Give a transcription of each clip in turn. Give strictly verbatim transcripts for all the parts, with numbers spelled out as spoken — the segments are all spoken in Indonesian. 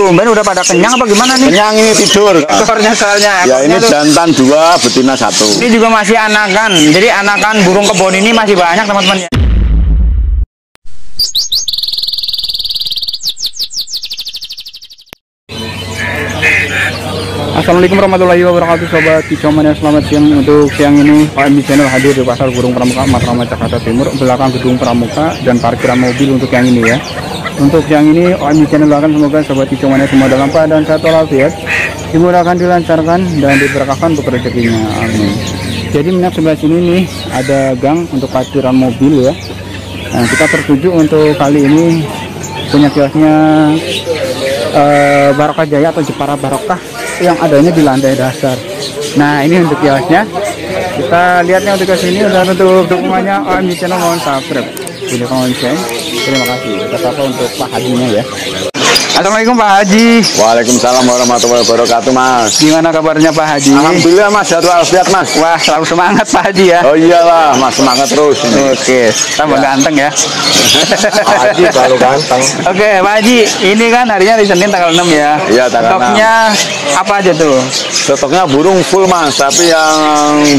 Tumben udah pada kenyang apa gimana nih? Kenyang ini tidur. Ekornya soalnya. Ya ini tuh jantan dua, betina satu. Ini juga masih anakan. Jadi anakan burung kebon ini masih banyak teman-teman. Assalamualaikum warahmatullahi wabarakatuh sobat kicaumannya, selamat siang. Untuk siang ini O M J Channel hadir di Pasar Burung Pramuka Matraman Jakarta Timur, belakang gedung Pramuka dan parkiran mobil untuk yang ini ya. Untuk yang ini O M J Channel akan semoga sobat kicaumannya semua dalam keadaan sehat walafiat, dimudahkan, dilancarkan dan diberkahkan untuk rezekinya. Amin. Jadi minyak sebelah sini nih ada gang untuk parkiran mobil ya. Nah, kita tertuju untuk kali ini punya kiosnya eh, Barokah Jaya atau Japara Barokah yang adanya di lantai dasar. Nah ini untuk kiosnya, kita lihatnya untuk kesini. Dan untuk dukungannya O M J Channel mohon subscribe, video konsen. Terima kasih. Tetap untuk Pak Hajinya ya. Assalamualaikum Pak Haji. Waalaikumsalam warahmatullahi wabarakatuh Mas. Gimana kabarnya Pak Haji? Alhamdulillah Mas, jatuh alfiat Mas. Wah, selalu semangat Pak Haji ya. Oh iyalah Mas, semangat terus. Oke, tambah ya. Ganteng ya Pak Haji, selalu ganteng. Oke Pak Haji, ini kan harinya di Senin tanggal enam ya. Iya tanggal stoknya enam. Apa aja tuh? Stoknya burung full Mas, tapi yang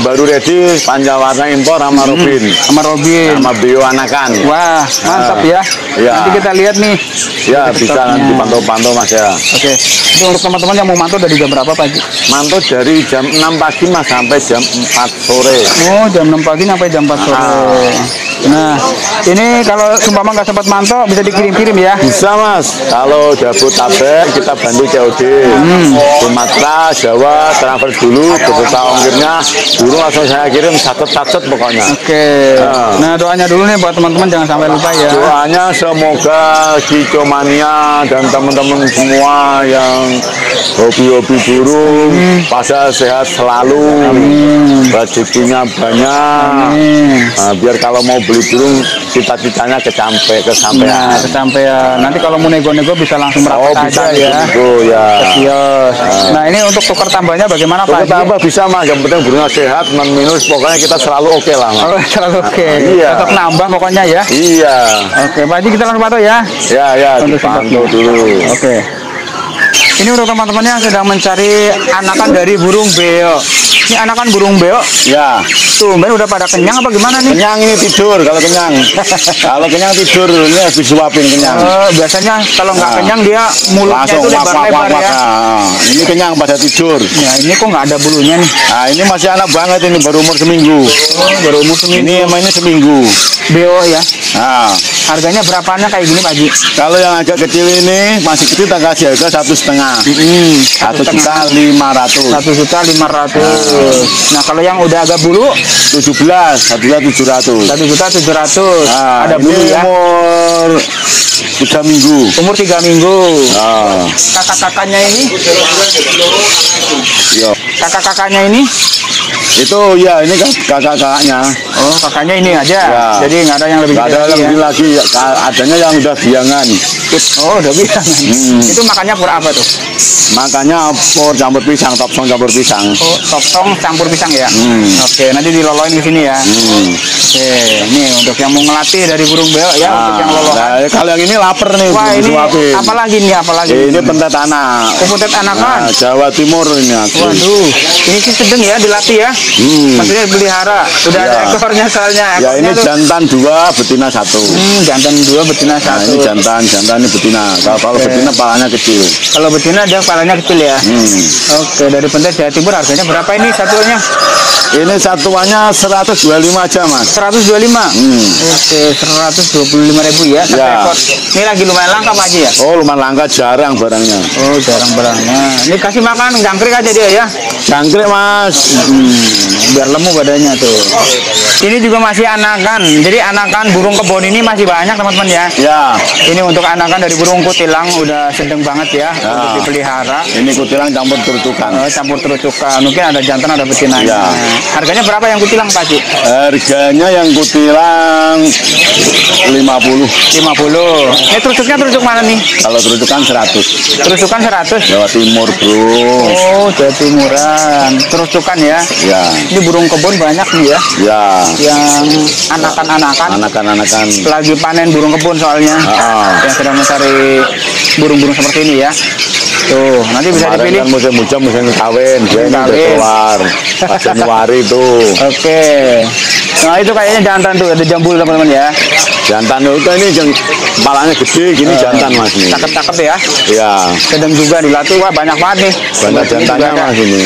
baru ready panjawarna impor sama robin. Hmm, sama robin sama bio anakan. Wah mantap ya, ya. Nanti kita lihat nih. Ya bisa stoknya. Nanti pantau-pantau Mas ya. Oke. Untuk teman-teman yang mau mantau dari jam berapa Pak? Mantau dari jam enam pagi Mas sampai jam empat sore. Oh, jam enam pagi sampai jam empat sore. Ah. Nah, ini kalau sumpama nggak sempat mantau bisa dikirim-kirim ya? Bisa Mas. Kalau Jabodetabek kita bantu C O D. Hmm. Sumatera, Jawa, transfer dulu beserta ongkirnya. Dulu langsung saya kirim satu-satu pokoknya. Oke. Nah. Nah, doanya dulu nih buat teman-teman jangan sampai lupa ya. Doanya semoga Kicomania dan teman-teman semua yang hobi-hobi burung hmm. pasar sehat selalu, rezekinya banyak. Nah, biar kalau mau beli burung cita-citanya kecampe kesampaian. Nah, kesampaian. Nanti kalau mau nego-nego bisa langsung merapat oh, aja ya. Oh ya. Kecios. Nah ini untuk tukar tambahnya bagaimana tukar Pak? Tukar tambah bisa Mas. Yang penting burungnya sehat, non-minus, pokoknya kita selalu oke okay lah Mas. Oh, selalu oke. Okay. Nah, iya. Tetap nambah pokoknya ya. Iya. Oke, okay, Pak Haji kita langsung pantau ya. Ya ya. Pantau dulu. Oke. Okay. Ini untuk teman-teman yang sedang mencari anakan dari burung beo. Ini anakan burung beo ya. Tumben udah pada kenyang apa gimana nih? Kenyang ini tidur kalau kenyang. Kalau kenyang tidur, ini harus disuapin kenyang. Uh, biasanya kalau nggak nah. kenyang dia mulutnya langsung, itu lebar-lebar ya. Nah, ini kenyang pada tidur. Ya, ini kok nggak ada bulunya nih? Nah, ini masih anak banget ini baru umur seminggu. Oh, baru umur seminggu. Ini mainnya seminggu. Beo ya. Nah, harganya berapaannya kayak gini Pak Ji? Kalau yang agak kecil ini masih kecil tanggal jaga satu setengah. Satu juta lima ratus. Satu juta lima ratus. Nah kalau yang udah agak bulu? Tujuh belas. Satu juta tujuh ratus. Satu juta tujuh ratus. Ada bulu ya? Umur tiga minggu. Umur tiga minggu. Nah. Kakak-kakaknya ini? Yo. Kakak-kakaknya ini? Itu ya ini kakak-kakaknya. Oh kakaknya ini aja. Ya. Jadi nggak ada yang lebih. Gak ada yang lagi, ya. Adanya yang udah biangan. Oh, udah biangan. Hmm. Itu makannya pur apa tuh? Makannya pur campur pisang, topsong campur pisang. Oh, topsong campur pisang ya? Hmm. Oke, nanti diloloin di sini ya. Hmm. Oke, ini untuk yang mau ngelatih dari burung beo ya, nah, untuk yang lolohan. Nah, kalau yang ini lapar nih. Wah, ini suapin. Apalagi nih, apalagi? Ini pentet anak. Oh, pentet anakan. Nah, Jawa Timur ini. Aku. Waduh, ini sih sedang ya dilatih ya? Hmm. Maksudnya pelihara. Sudah ya. Ada ekornya soalnya. Ekornya ya, ini tuh jantan dua, betina satu. Hmm, jantan dua, betina satu. Nah, ini jantan, jantan ini betina. Kalau okay. kalau betina palanya kecil. Kalau betina dia palanya kecil ya. Hmm. Oke, okay, dari pentet Jawa Timur harganya berapa ini satuannya? Ini satuannya seratus dua puluh lima aja Mas. seratus dua puluh lima. Hmm. Oke, okay, seratus dua puluh lima ribu ya. Satu ya. Ekor. Ini lagi lumayan langka Pak Haji ya? Oh, lumayan langka, jarang barangnya. Oh, jarang barangnya. Ini kasih makan jangkrik aja dia ya. Jangkrik Mas. Hmm. Biar lemu badannya tuh. Ini juga masih anakan. Jadi anakan burung kebon ini masih banyak teman-teman ya. Ya. Ini untuk anakan dari burung kutilang udah sedang banget ya, ya. Untuk dipelihara. Ini kutilang campur trucukan. Oh, campur trucukan. Mungkin ada jantan ada betinanya. Ya. Harganya berapa yang kutilang Pak Ji? Harganya yang kutilang lima puluh. lima puluh. Ini trucuknya trucuk mana nih? Kalau trucukan seratus. Trucukan seratus. Jawa Timur bro. Oh Jawa Timuran. Trucukan ya. Ya. Ini burung kebon banyak nih ya. Ya. Yang anakan-anakan. Anakan-anakan. Lagi panen burung kebun soalnya. Ah. Yang sedang mencari burung-burung seperti ini ya. Tuh, nanti bisa kemarin dipilih. Kan musim hujan, musim kawin, dia ini keluar Januari tuh. Oke. Okay. Nah, itu kayaknya jantan tuh, ada jambul teman-teman ya. Jantan itu ini jang, kepalanya gede gini uh, jantan Mas nih. Cakep-cakep ya. Iya. Sedang juga dilatih, wah banyak banget nih. Banyak jantannya Mas ini.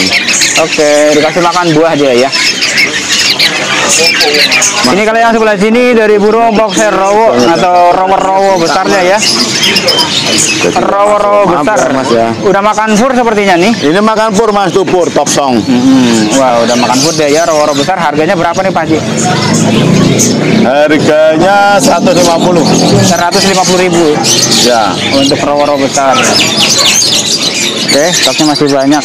Oke, okay, dikasih makan buah aja ya. Ini kalau yang sebelah sini dari burung boxer rowo atau rowo-rowo besarnya ya. Rowo-rowo besar Mas ya. Udah makan pur sepertinya nih. Ini makan pur Mas, tuh pur top song. Hmm. Wah, udah makan pur deh ya. Rowo-rowo besar harganya berapa nih Pak Ji? Harganya seratus lima puluh. seratus lima puluh ribu. Ya, untuk rowo-rowo besar. Oke, stoknya masih banyak.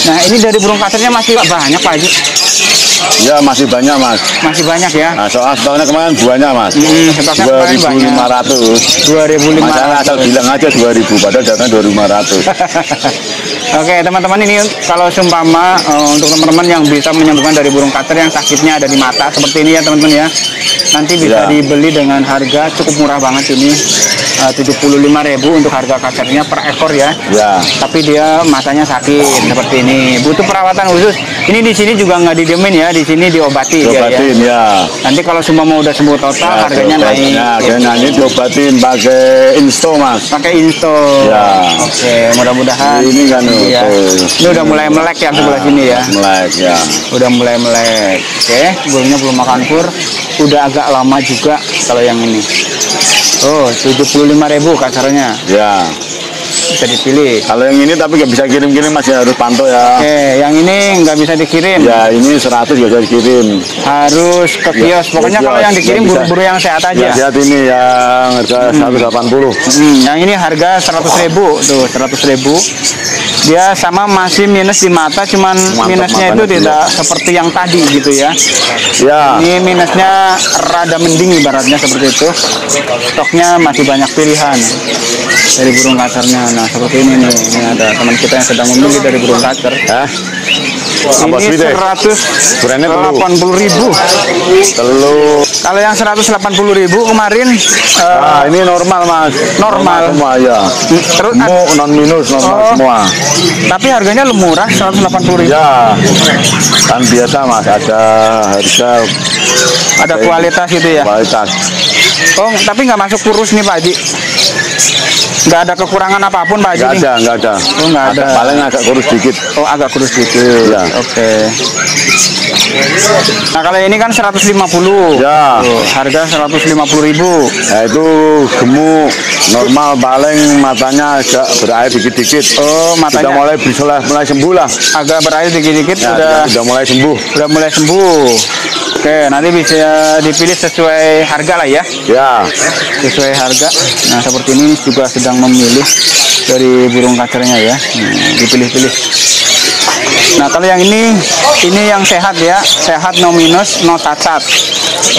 Nah, ini dari burung kacernya masih banyak Pak Ji. Ya masih banyak Mas. Masih banyak ya. Nah, soal setahunnya kemarin buahnya Mas. Hmm, dua ribu lima ratus. dua ribu lima ratus. Masalah asal bilang aja dua ribu, padahal datang dua ribu lima ratus. Oke teman-teman, ini kalau seumpama uh, untuk teman-teman yang bisa menyembuhkan dari burung kacer yang sakitnya ada di mata seperti ini ya teman-teman ya. Nanti bisa ya. Dibeli dengan harga cukup murah banget ini. tujuh puluh lima ribu untuk harga kacernya per ekor ya. Ya. Tapi dia matanya sakit seperti ini. Butuh perawatan khusus. Ini di sini juga nggak didiemin ya, di sini diobati ya, ya. Ya. Nanti kalau semua mau udah sembuh total ya, harganya naik. Ya, ya. Nanti diobatin pakai insto Mas. Pakai insto. Ya. Oke, mudah-mudahan ini kan ya. Ini udah mulai melek ya sebelah nah, sini ya. Melek ya. Udah mulai melek. Oke, burungnya belum makan pur. Udah agak lama juga kalau yang ini. Oh, tujuh puluh lima ribu kacarnya. Ya. Bisa dipilih. Kalau yang ini tapi nggak bisa kirim-kirim Mas, ya harus pantau ya. Oke, yang ini nggak bisa dikirim. Ya, ini seratus nggak bisa dikirim. Harus ke kios. Ya, pokoknya ya, kalau yang dikirim buru-buru yang sehat aja. Ya, sehat ini yang harga seratus delapan puluh. Hmm, yang ini harga seratus ribu. Tuh, seratus ribu. Dia sama masih minus di mata, cuman mantap, minusnya itu tidak juga seperti yang tadi gitu ya. Ya. Ini minusnya rada mending ibaratnya seperti itu. Stoknya masih banyak pilihan dari burung kacernya. Nah seperti ini nih, ini ada teman kita yang sedang membeli dari burung kacer. Hah? Ini seratus delapan puluh ribu. Telur. Kalau yang seratus delapan puluh ribu kemarin nah, uh, ini normal Mas. Normal. Normal ya. Terus mau non minus normal oh, semua. Tapi harganya murah seratus delapan puluh ribu. Ya. Kan biasa Mas, ada harga ada kualitas gitu ya. Kualitas. Oh, tapi nggak masuk kurus nih Pak Haji. Nggak ada kekurangan apapun Pak Haji. Nggak ada, nggak ada. Oh, nggak ada. Agak, paling agak kurus dikit. Oh, agak kurus dikit. Ya. Oke. Okay. Nah, kalau ini kan seratus lima puluh. Ya. Tuh, harga seratus lima puluh ribu. Nah, itu gemuk normal paling matanya agak berair dikit-dikit. Oh, matanya sudah mulai bisa mulai sembuh lah. Agak berair dikit-dikit ya, sudah sudah mulai sembuh. Sudah mulai sembuh. Oke, nanti bisa dipilih sesuai harga lah ya. Ya. Sesuai harga. Nah, seperti ini juga sedang memilih dari burung kacernya ya. Hmm, dipilih-pilih. Nah, kalau yang ini, ini yang sehat ya. Sehat, no minus, no cacat.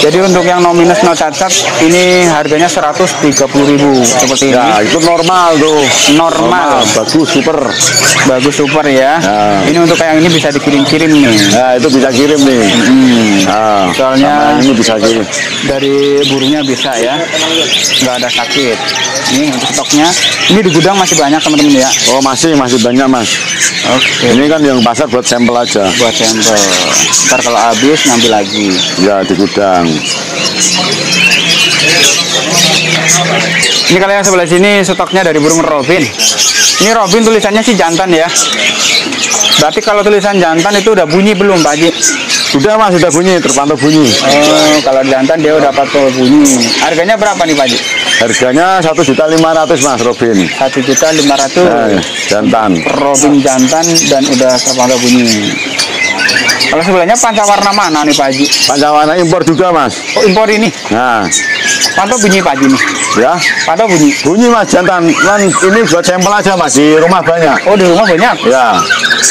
Jadi untuk yang no minus, no cacat, ini harganya seratus tiga puluh ribu seperti ya, ini. Itu normal tuh. Normal. normal. Bagus, super. Bagus, super ya. Nah. Ini untuk yang ini bisa dikirim-kirim nih. Nah, itu bisa kirim nih. Hmm. Nah. Soalnya ini bisa gini. Dari burungnya bisa ya, nggak ada sakit. Ini untuk stoknya, ini di gudang masih banyak teman-teman ya. Oh masih masih banyak Mas. Oke. Ini kan yang pasar buat sampel aja. Buat sampel. Ntar kalau habis ngambil lagi. Ya di gudang. Ini kalau yang sebelah sini stoknya dari burung robin. Ini robin tulisannya sih jantan ya. Berarti kalau tulisan jantan itu udah bunyi belum Pak Haji? Sudah Mas, sudah bunyi, terpantau bunyi. Oh, kalau jantan dia udah patol bunyi. Harganya berapa nih Pak Haji? Harganya satu juta lima ratus ribu Mas, robin. satu juta lima ratus ribu. Nah, jantan. Robin jantan dan udah terpantau bunyi. Kalau sebelahnya pancawarna mana nih Pak Haji? Pancawarna impor juga Mas. Oh, impor ini? Nah. Pantau bunyi Pak Haji nih? Ya. Pantau bunyi? Bunyi Mas, jantan. Lan, ini buat sampel aja Mas, di rumah banyak. Oh, di rumah banyak? Ya.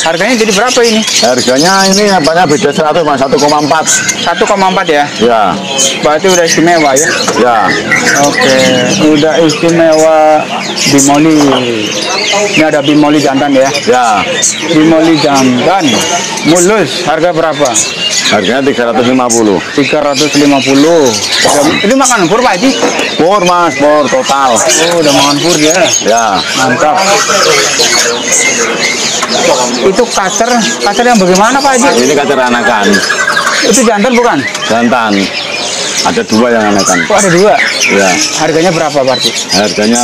Harganya jadi berapa ini? Harganya ini apanya beda seratus Mas, satu koma empat. satu koma empat ya? Ya. Berarti udah istimewa ya? Ya. Oke, udah istimewa bimoli. Ini ada bimoli jantan ya? Ya. Bimoli jantan mulus, harga berapa? Harganya tiga ratus lima puluh. tiga ratus lima puluh. Wow. Ini makan pur Pak Haji? Pur Mas, pur total. Oh, udah makan pur ya? Ya. Mantap. Itu kacer, kacer yang bagaimana Pak Haji? Nah, ini kacer anakan. Itu jantan bukan? Jantan. Ada dua yang anakan. Oh, ada dua? Ya. Harganya berapa Pak Haji? Harganya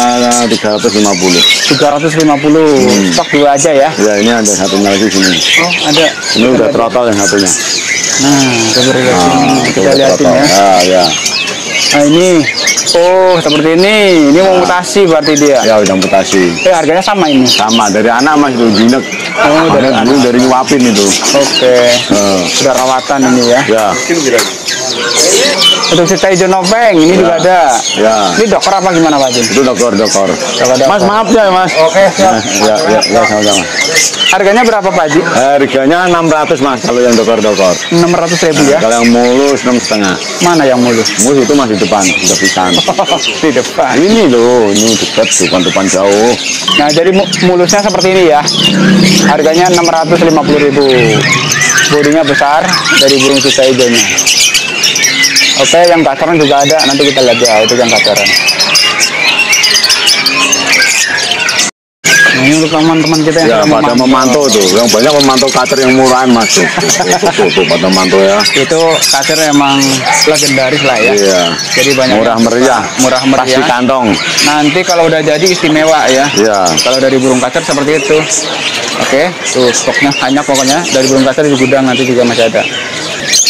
tiga ratus lima puluh. tiga ratus lima puluh. Hmm. Stok dua aja ya? Ya, ini ada satu lagi sini. Oh, ada. Ini udah trotol yang satunya. Nah, seperti nah, kita lihatin ya. Ah, ya. Nah, ini, oh seperti ini, ini nah. mau mutasi berarti dia. Ya, udah mutasi. Eh, harganya sama ini? Sama, dari anak mas itu jinek. Oh, dari anak. Ini dari nyuapin itu. Oke, okay. uh. Sudah rawatan ini ya. Ya. Untuk cerita hijau nopeng, ini ya. juga ada. Ya. Ini dokter apa gimana Pak Jin? Itu dokter, dokter. Mas, maaf ya mas. Oke, siap. Ya, ya, ya, sama-sama. Harganya berapa Pak Jin? Harganya enam ratus mas, kalau yang dokter-dokter. enam ratus ribu ya? Nah, kalau yang mulus, enam koma lima. Mana yang mulus? Mulus itu mas di depan, di depan. Di depan? Ini loh, ini dekat, depan-depan jauh. Nah, jadi mulusnya seperti ini ya. Harganya enam ratus lima puluh ribu. Bodinya besar dari burung cerita hijaunya. Oke, yang kacaran juga ada, nanti kita lihat ya, itu yang kacaran. Nah, ini untuk teman-teman kita yang ya, pada memantau. memantau tuh, yang banyak memantau kacer yang murahan mas. Tuh, tuh, tuh, tuh pada memantau ya. Itu kacer emang legendaris lah ya. Iya. Jadi banyak murah meriah, murah meriah. Pasti kantong. Nanti kalau udah jadi istimewa ya. Iya. Kalau dari burung kacer seperti itu. Oke, tuh stoknya banyak pokoknya dari burung kacer di gudang nanti juga masih ada.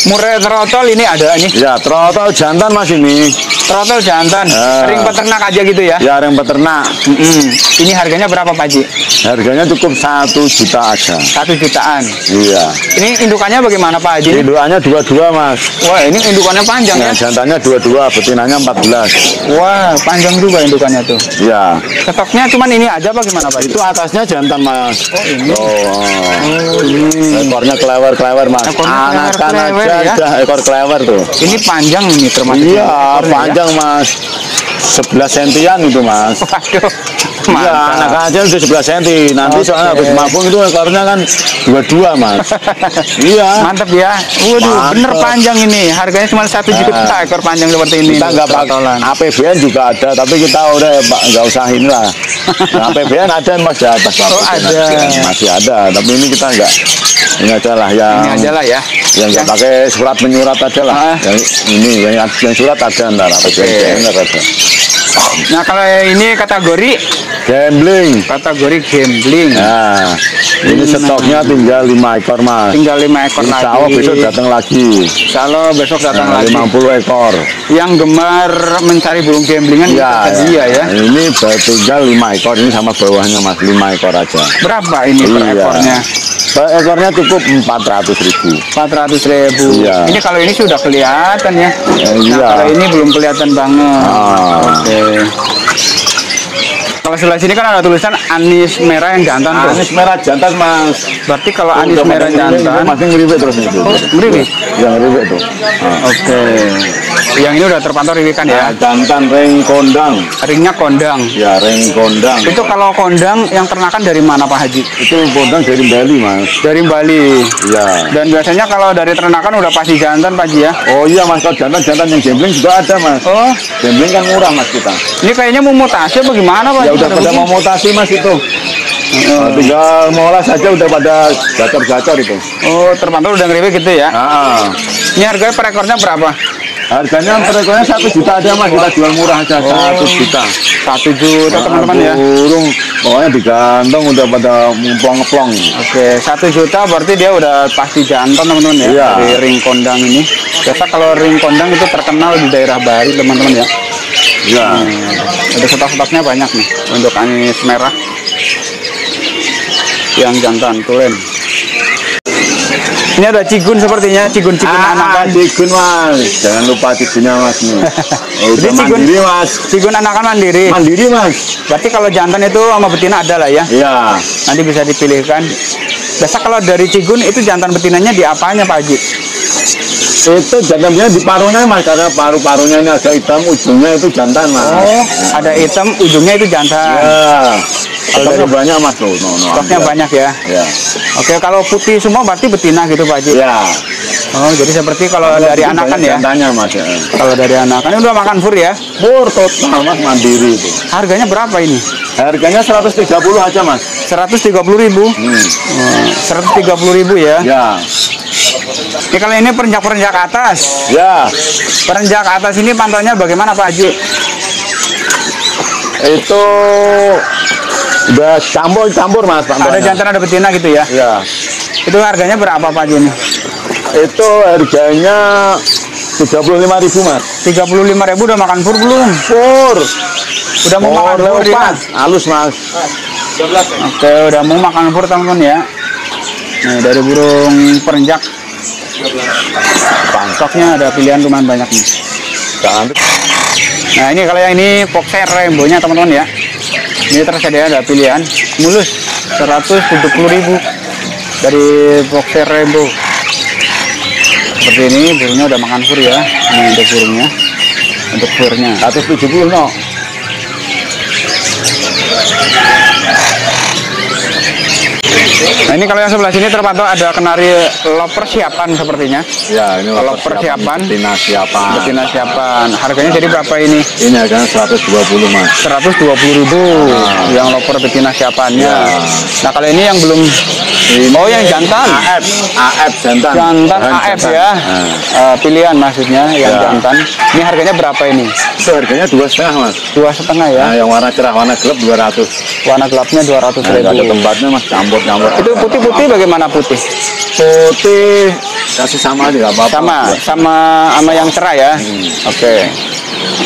Murai trotol ini ada nih. Ya, trotol jantan mas ini. Trotol jantan, uh, ring peternak aja gitu ya? Ya, ring peternak. Mm-hmm. Ini harganya berapa Pak Haji? Harganya cukup satu juta aja. Satu jutaan? Iya. Ini indukannya bagaimana Pak Haji? Indukannya dua-dua mas. Wah, ini indukannya panjang ya? Jantannya dua-dua, betinanya empat belas. Wah, panjang juga indukannya tuh. Iya. Stoknya cuman ini aja bagaimana Pak Haji? Itu atasnya jantan mas. Oh, ini? Oh, oh ini. Ekornya kelewer-kelewer mas. Ekornya kelewer-kelewer ya? Ekor kelewer tuh. Ini panjang ini termasuk? Iya, panjang. Panjang mas, sebelas sentian itu mas. Waduh, iya, anak aja itu sebelas senti. Nanti okay. soalnya habis mabung itu ekornya kan dua-dua mas. Iya. Mantap ya. Waduh, mantep. Bener panjang ini. Harganya cuma satu nah, juta ekor panjang seperti ini. Kita nggak pakai A P B N juga ada, tapi kita udah nggak usah inilah. Nah, A P B N ada mas di atas. Oh, ada. Masih ada, tapi ini kita nggak. Ini adalah yang. Ini aja lah ya. Yang nggak pakai surat menyurat aja lah. Ah. Yang ini yang, yang surat ada ntar A P B N ada. Nah, kalau ini kategori gambling. Kategori gambling. Nah, ini hmm. stoknya tinggal lima ekor mas. Tinggal lima ekor lagi. Insya Allah besok datang lagi. Insya Allah besok datang nah, lagi. lima puluh ekor. Yang gemar mencari burung gamblingan ya, ya. ya. Ini tinggal lima ekor ini sama bawahnya mas, lima ekor aja. Berapa ini per iya. ekornya? Per ekornya cukup empat ratus ribu. empat ratus ribu. Iya. Ini kalau ini sudah kelihatan ya. ya nah, iya. Kalau ini belum kelihatan banget. Ah. Oke. Kalau sebelah sini kan ada tulisan anis merah yang jantan. Anis merah jantan mas. Berarti kalau oh, anis merah jantan masih ngeriwet terus itu. Oh, ngeriwet? Ya ngeriwet tuh. Ah. Oke. Okay. Yang ini udah terpantau riwikan ya. Jantan ring kondang. Ringnya kondang. Ya ring kondang. Itu kalau kondang yang ternakan dari mana Pak Haji? Itu kondang dari Bali mas. Dari Bali. Ya. Dan biasanya kalau dari ternakan udah pasti jantan Pak Haji ya. Oh iya mas, kalau jantan jantan yang gambling juga ada mas. Oh. Gambling kan murah mas kita. Ini kayaknya mau mutasi apa gimana Pak Haji? Ya udah pada mau mutasi mas itu. Oh, tinggal molas saja udah pada gacor-gacor itu. Oh terpantau udah ngeriwet gitu ya. Ah. Ini harganya per ekornya berapa? Harganya perekornya satu juta aja mas, kita jual murah aja. Satu oh, juta, satu juta teman-teman ya. Burung pokoknya digantung udah pada ngeplong-ngeplong. Oke, satu juta berarti dia udah pasti jantan teman-teman ya. Iya. Dari ring kondang ini. Biasa kalau ring kondang itu terkenal di daerah Bali teman-teman ya. Iya. Hmm, ada setak-setaknya banyak nih untuk anis merah yang jantan tulen. Ini ada cigun sepertinya, cigun-cigun ah, anakan. Cigun mas, jangan lupa cigunnya mas. Oh, udah cigun, mandiri mas. Cigun anakan mandiri. Mandiri mas. Berarti kalau jantan itu sama betina ada lah ya. Iya. Nanti bisa dipilihkan. Biasa kalau dari cigun itu jantan betinanya di apanya Pak Haji? Itu jantannya di paruhnya mas, karena paru-parunya ini agak hitam, ujungnya itu jantan mas. Oh, ada hitam, ujungnya itu jantan. Ya. Stoknya banyak mas loh, no, no, stoknya ambil. banyak ya. ya. Oke, kalau putih semua berarti betina gitu Pak Haji. Ya. Oh, jadi seperti kalau ada dari anakan ya? Tanya mas ya. Kalau dari anakan udah makan fur ya? Fur total mas, mandiri itu. Harganya berapa ini? Harganya seratus tiga puluh aja mas. seratus tiga puluh ribu. Hmm. seratus tiga puluh ribu ya? Ya. Ini kalau ini perenjak-perenjak atas. Ya. Perenjak atas ini pantauannya bagaimana Pak Haji? Itu udah campur-campur mas. Ada jantan ada betina gitu ya? Ya. Itu harganya berapa Pak Haji ini? Itu harganya tiga puluh lima ribu mas. tiga puluh lima ribu udah makan pur belum? Pur. Udah mau makan pur mas. Halus mas. Oke, udah mau makan pur teman-teman ya. Nih dari burung perenjak. Pangsoknya ada pilihan lumayan banyak nih. Nah ini kalau yang ini boxer rembonya teman-teman ya. Ini tersedia ada pilihan mulus seratus tujuh puluh ribu dari boxer rembo. Seperti ini burungnya udah makan fur ya. Ini untuk burungnya. Untuk furnya seratus tujuh puluh no. Nah ini kalau yang sebelah sini terpantau ada kenari loper siapan sepertinya. Ya ini loper siapan. Betina siapan. Betina siapan. Harganya jadi berapa ini? Ini harganya seratus dua puluh mas. seratus dua puluh ribu nah. Yang loper betina siapannya. Ya. Nah kalau ini yang belum. Mau oh, yang jantan. A F. A F jantan. Jantan A F ya. Nah. Uh, pilihan maksudnya yang ya. Jantan. Ini harganya berapa ini? Itu harganya dua setengah mas. Dua setengah ya. Nah, yang warna cerah warna gelap dua ratus. Warna gelapnya dua ratus ribu. Nah, ada tempatnya mas campur-campur. Itu putih-putih bagaimana putih? Putih kasih sama aja nggak apa-apa. Sama, sama sama yang cerah ya. Hmm. Oke. Okay.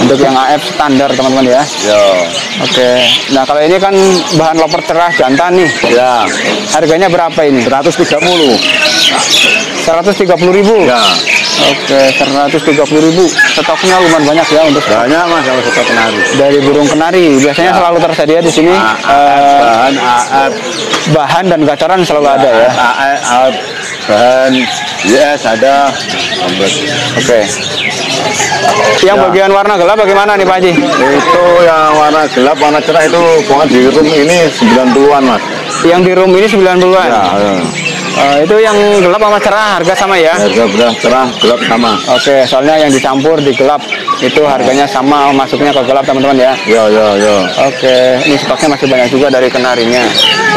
Untuk yang A F standar teman-teman ya. Ya. Oke. Okay. Nah kalau ini kan bahan loper cerah jantan nih. Ya. Harganya berapa ini? seratus tiga puluh. seratus tiga puluh ribu. Ya. Oke. seratus tiga puluh ribu. Stoknya lumayan banyak ya untuk banyak mas kalau stok kenari. Dari burung kenari biasanya ya. Selalu tersedia di sini. Bahan A F. Bahan dan gacoran selalu ya, ada ya. A F. Bahan. Yes ada. Oke. Okay. Yang ya. Bagian warna gelap bagaimana nih Pak Haji? Itu yang warna gelap, warna cerah itu pokoknya di room ini sembilan puluhan mas. Yang di room ini sembilan puluhan? Ya, ya. Uh, itu yang gelap sama cerah harga sama ya? Harga beras cerah, gelap sama. Oke, okay, soalnya yang dicampur di gelap itu harganya sama masuknya ke gelap teman-teman ya? Ya, ya, ya. Oke, okay. Ini stoknya masih banyak juga dari kenarinya.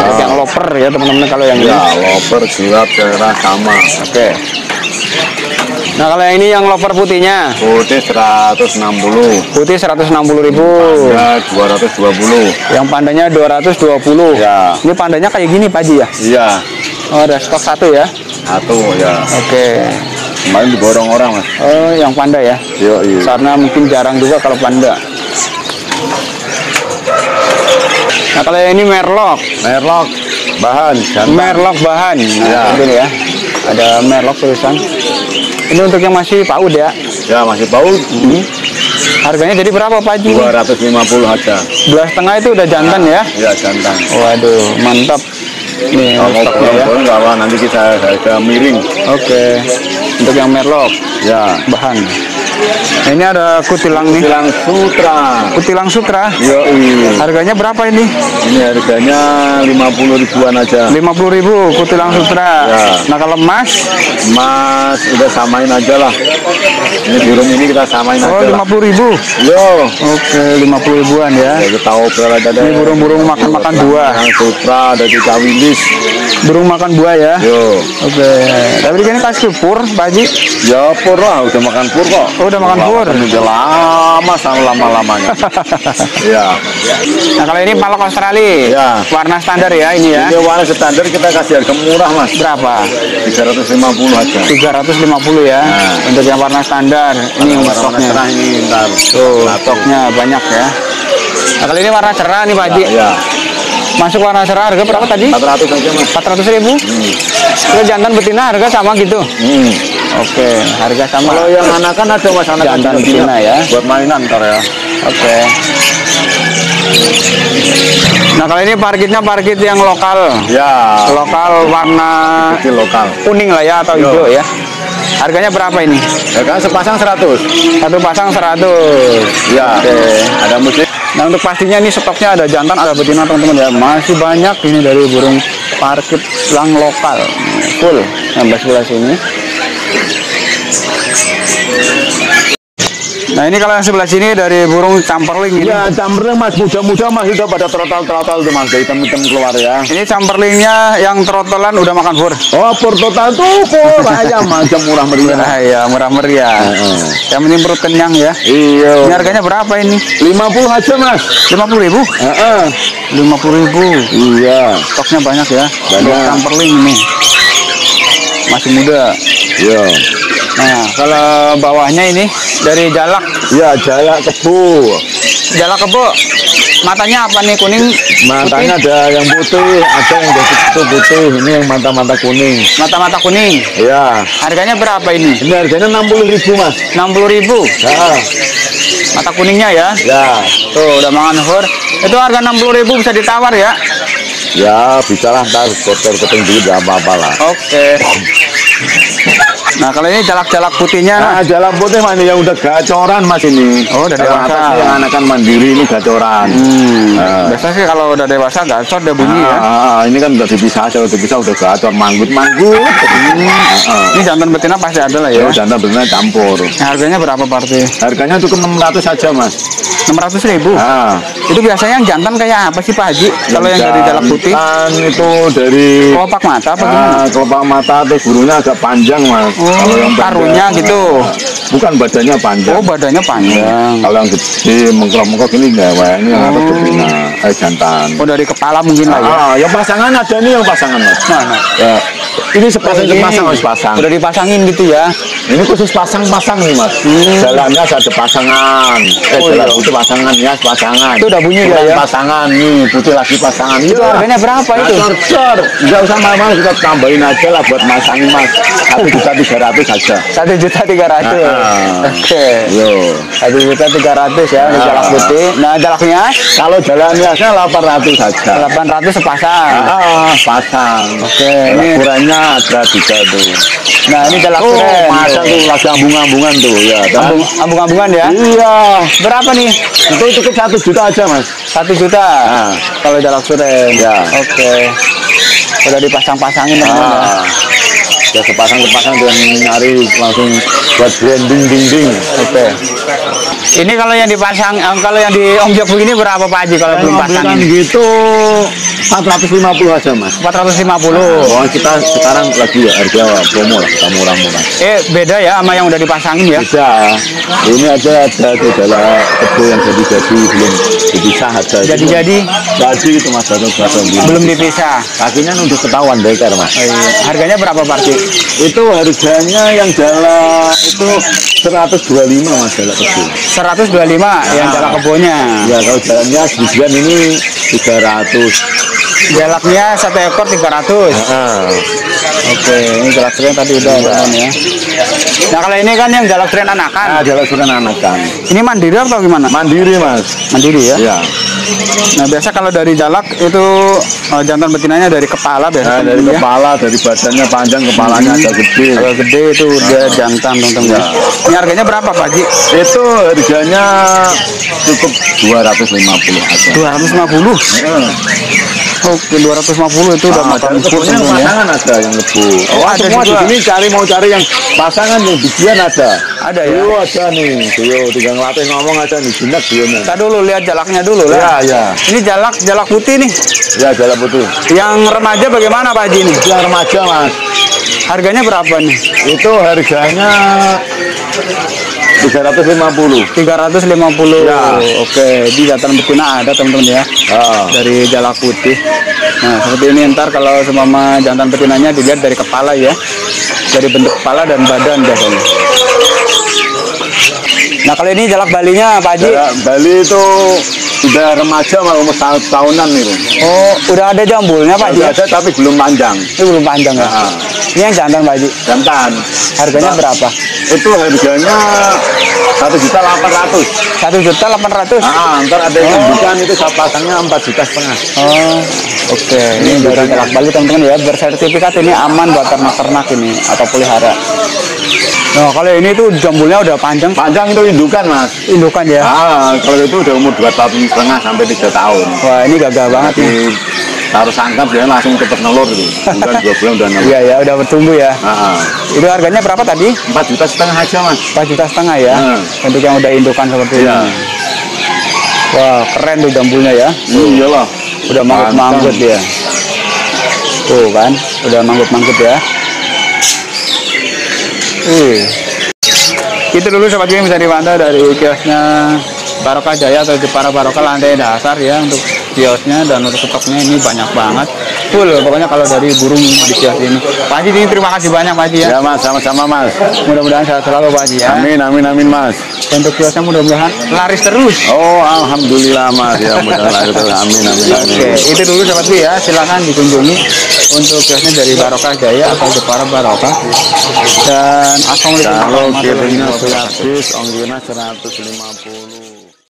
Nah. Yang loper ya teman-teman kalau yang ya, ini? Loper, gelap, cerah sama. Oke. Okay. Nah kalau yang ini yang loper putihnya? Putih seratus enam puluh. Putih seratus enam puluh ribu. Panda dua ratus dua puluh. Yang pandanya dua ratus dua puluh. Ya. Ini pandanya kayak gini Pak Haji ya? Iya. Oh ada stok satu ya? Satu ya. Oke. Kemarin diborong orang mas. Oh yang panda ya? Iya iya. Karena mungkin jarang juga kalau panda. Nah kalau yang ini merlok. Merlok bahan. Jantan. Merlok bahan. Nah, ya. Begini ya. Ada merlok tulisan. Ini untuk yang masih paud ya? Ya masih paud. Hmm. Harganya jadi berapa Pak Haji? dua ratus lima puluh aja. Dua setengah itu udah jantan ya? Ya jantan. Waduh mantap. Nih oh, stoknya ya. Kalau nanti kita harga miring. Oke. Okay. Untuk yang merlok. Ya. Bahan. Nah, ini ada kutilang nih. Kutilang sutra. Kutilang sutra. Yo, harganya berapa ini? Ini harganya lima puluh ribuan aja. lima puluh ribu kutilang sutra. Ya. Nah kalau emas, emas udah samain aja lah. Ini di room ini kita samain oh, aja. Oh lima puluh ribu. Yo. Oke lima puluh ribuan ya. Ya kita obrol aja deh. Ini burung-burung makan-makan buah. Sutra ada di Cawilis. Burung makan buah ya. Yo. Oke. Tapi ini kasih pur, Pak Haji. Ya pur lah, udah makan pur kok. Oh, udah makan pur udah lama sama lama-lamanya. Ya. Nah kalau ini palak Australia ya. Warna standar ya ini ya. Ini warna standar kita kasih harga murah mas. Berapa? tiga ratus lima puluh aja. tiga ratus lima puluh ya. Nah. Untuk yang warna standar. Ini warna stoknya. Warna ini ntar. Tuh stoknya banyak ya. Nah kalau ini warna cerah nih Pak Haji. Ya, ya. Masuk warna cerah harga berapa tadi? empat ratus aja mas. empat ratus ribu. Kalau hmm. jantan betina harga sama gitu. Hmm. Oke, harga sama. Kalau yang anakan ada mas anak jantan betina ya. Buat mainan ntar ya. Oke. Nah kalau ini parkitnya parkit yang lokal. Ya. Lokal warna lokal. Kuning lah ya atau hijau ya. Harganya berapa ini? Harganya sepasang seratus. Satu pasang seratus. Ya. Oke. Ada musik. Nah untuk pastinya ini stoknya ada jantan ada betina teman-teman ya. Masih banyak ini dari burung parkit lang lokal. Full. Nambah sebelah sini. Nah ini kalau yang sebelah sini dari burung camperling. Iya camperling mas, muda-muda masih udah pada trotol-trotol tuh mas, hitam-hitam keluar ya. Ini camperlingnya yang trotolan udah makan pur. Oh pur total tuh pur ayam macam murah meriah. Nah, iya murah meriah. Hmm. Yang penting perut kenyang ya. Iya. Ini harganya berapa ini? lima puluh aja mas. lima puluh ribu? Heeh. lima puluh ribu. Iya. Stoknya banyak ya. Banyak. Camperling ini masih muda. Iya. Nah kalau bawahnya ini dari jalak. Ya jalak kebo. Jalak kebo. Matanya apa nih, kuning? Matanya putih? Ada yang putih, ada yang udah putih. Ini yang mata-mata kuning. Mata-mata kuning. Ya. Harganya berapa ini? Ini harganya enam puluh ribu mas. enam puluh ribu. Ya. Mata kuningnya ya. Ya. Tuh udah makan hur. Itu harga enam puluh ribu bisa ditawar ya? Ya bisa lah, ntar kotor-kotor dulu gak apa-apa lah. Oke. Nah kalau ini jalak-jalak putihnya. Nah, jalak putih mas yang udah gacoran mas ini. Oh udah dewasa. Yang anakan mandiri ini gacoran. Hmm. Nah. Biasanya sih kalau udah dewasa gacor udah bunyi nah, ya. Ini kan udah dipisah, kalau dipisah udah gacor manggut-manggut. Hmm. Nah, ini jantan betina pasti ada lah ya. Oh, jantan betina campur. Nah, harganya berapa parti? Harganya cukup enam ratus aja mas. enam ratus ribu. Nah. Itu biasanya yang jantan kayak apa sih Pak Haji? Kalau yang dari jalak putih? Jantan itu dari kelopak mata apa nah, gimana? Kelopak mata terus burungnya agak panjang mas. Oh, kalau yang taruhnya gitu. Bukan badannya panjang. Oh, badannya panjang. Kalau yang gede mengkok-mengkok ini enggak, Pak. Ini yang oh. Betina, eh, jantan. Oh, dari kepala mungkin lah ya. Ah, yang pasangan ada nih yang pasangan, Mas. Mana? Ya. Ini sepasang oh, pasang harus pasang. Udah dipasangin gitu ya. Ini khusus pasang-pasang nih, Mas. Hmm. Jalannya ada pasangan. Eh, oh, jalan iya. Itu pasangan ya, pasangan. Itu udah bunyi udah, ya. Pasangan nih, butuh lagi pasangan. Itu harganya berapa itu? Cor-cor. Enggak usah mahal-mahal, kita tambahin aja lah buat masangin, Mas. satu juta tiga ratus aja. satu juta tiga ratus. Nah, oke. Yo. satu juta tiga ratus ya nah, jalak putih. Nah, jalaknya kalau jalan biasa delapan ratus saja. delapan ratus sepasang. Nah, pasang. Oke, ini ukurannya ada tiga tuh. Nah, ini jalak oh, keren. Masang tuh lagi ambung-ambungan tuh ya. Ambung-ambungan ya? Iya. Berapa nih? Itu cukup satu juta aja, Mas. satu juta. Nah, kalau jalak keren. Ya. Oke. Udah dipasang-pasangin teman-teman. Nah. Ya sepasang-sepasang dengan nyari langsung buat branding dinding. Oke. Okay. Ini kalau yang dipasang, kalau yang di omjek begini berapa Pak Haji kalau belum pasang? Gitu empat ratus lima puluh aja Mas. empat ratus lima puluh. Oh, kita sekarang lagi ya harga promo lah, kita murah-murah. Eh beda ya sama yang udah dipasangin ya? Beda. Ini aja ada adalah kebo yang jadi-jadi belum dipisah aja. Jadi-jadi? Jadi itu Mas baru-baru belum dipisah. Kakinya udah ketahuan beker Mas. Oh, iya. Harganya berapa Pak? Itu harganya yang jalak itu seratus dua puluh lima Mas jalak kebo. seratus dua puluh lima nah, yang jalak kebonya. Ya kalau jalannya sebulan ini tiga ratus. Jalaknya satu ekor tiga ratus. Nah, oke, ini jalak keren tadi udah ya. Ya. Nah, kalau ini kan yang jalak keren anakan. Nah, jalak keren anakan. Ini mandiri atau gimana? Mandiri, Mas. Mandiri ya? Iya. Nah, biasa kalau dari jalak itu oh, jantan betinanya dari kepala biasanya. Nah, dari ya. Kepala, dari badannya panjang, kepalanya hmm. agak gede. Agak gede itu udah nah. jantan, teman-teman. Ya. Ini harganya berapa, Pak Haji? Itu harganya cukup dua ratus lima puluh aja. dua ratus lima puluh. Heeh. Oke, dua ratus lima puluh itu udah makan pur semuanya. Pasangan ada yang lebu. Oh, ada semua di sini cari mau cari yang pasangan yang bijian ada. Ada ya. Yo ada nih. Yo tinggal ngelatih ngomong aja nih jinak dia. Kita dulu lihat jalaknya dulu lah. Ya, ya. Ini jalak jalak putih nih. Ya, jalak putih. Yang remaja bagaimana Pak Haji ini? Yang remaja, Mas. Harganya berapa nih? Itu harganya tiga ratus lima puluh. tiga ratus lima puluh. Ya. Oke, di jantan betina ada teman-teman ya. Oh. Dari jalak putih. Nah, seperti ini ntar kalau semama jantan betinanya dilihat dari kepala ya. Dari bentuk kepala dan badan biasanya. Nah, kalau ini jalak balinya Pak Haji. Jalak Bali itu udah remaja malah umur tahunan nih. Oh, udah ada jambulnya Pak Haji? Ada tapi belum panjang. Itu belum panjang ya. Nah. Ini yang jantan Pak Haji? Jantan. Harganya nah. berapa? Itu harganya satu juta delapan ratus. satu juta delapan ratus. Ah, ntar ada yang oh. bukan itu saya pasangnya empat juta setengah. Oh, oke. Okay. Ini, ini dari jalak Bali teman-teman ya, bersertifikat ini aman buat ternak-ternak ini atau pelihara. Nah, kalau ini tuh jambulnya udah panjang. Panjang itu indukan, Mas. Indukan ya. Ah, kalau itu udah umur dua tahun setengah sampai tiga tahun. Wah, ini gagah banget nih. Harus sangkap dia langsung cepat nelur gitu. Bulan dua bulan udah nelur. Iya ya, udah bertumbuh ya. Nah, itu harganya berapa tadi? empat juta setengah aja mas. empat juta setengah ya. Hmm. Untuk yang udah indukan seperti iya. ini. Wah keren tuh jambulnya ya. Hmm, iyalah. Udah manggut-manggut ya. Tuh kan, udah manggut-manggut ya. Uh. Itu dulu sobat yang bisa dipantau dari kiosnya Barokah Jaya atau Japara Barokah lantai dasar ya, untuk kiosnya dan untuk stoknya ini banyak banget. Full pokoknya kalau dari burung di kios ini. Pak Haji, ini terima kasih banyak Pak Haji ya. Ya Mas, sama-sama Mas. Mudah-mudahan sehat selalu Pak Haji ya. Amin, amin, amin Mas. Untuk kiosnya mudah-mudahan laris terus. Oh, alhamdulillah Mas ya, mudah-mudahan laris terus. Amin, amin, amin. Oke, itu dulu sobat ya, silahkan dikunjungi untuk kiosnya dari Barokah Jaya atau Japara Barokah. Dan assalamualaikum warahmatullahi wabarakatuh. Kalau kirimnya habis, ongkirnya seratus lima puluh.